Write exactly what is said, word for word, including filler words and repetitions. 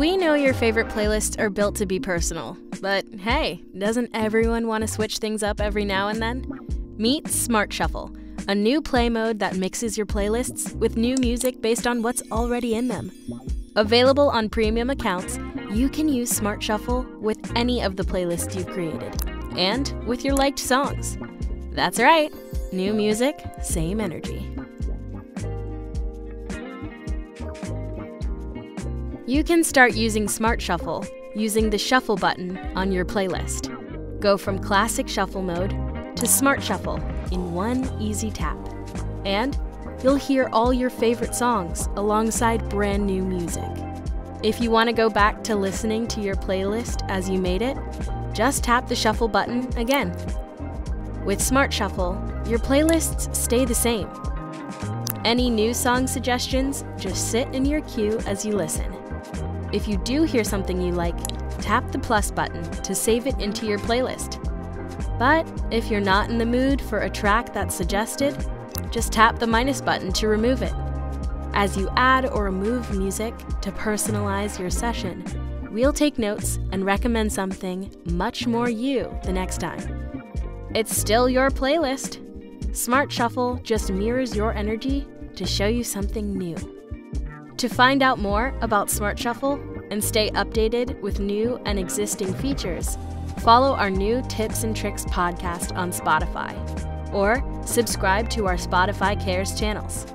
We know your favorite playlists are built to be personal, but hey, doesn't everyone want to switch things up every now and then? Meet Smart Shuffle, a new play mode that mixes your playlists with new music based on what's already in them. Available on premium accounts, you can use Smart Shuffle with any of the playlists you've created, and with your liked songs. That's right, new music, same energy. You can start using Smart Shuffle using the Shuffle button on your playlist. Go from Classic Shuffle mode to Smart Shuffle in one easy tap. And you'll hear all your favorite songs alongside brand new music. If you want to go back to listening to your playlist as you made it, just tap the Shuffle button again. With Smart Shuffle, your playlists stay the same. Any new song suggestions just sit in your queue as you listen. If you do hear something you like, tap the plus button to save it into your playlist. But if you're not in the mood for a track that's suggested, just tap the minus button to remove it. As you add or remove music to personalize your session, we'll take notes and recommend something much more you the next time. It's still your playlist. Smart Shuffle just mirrors your energy to show you something new. To find out more about Smart Shuffle and stay updated with new and existing features, follow our new Tips and Tricks podcast on Spotify or subscribe to our SpotifyCares channels.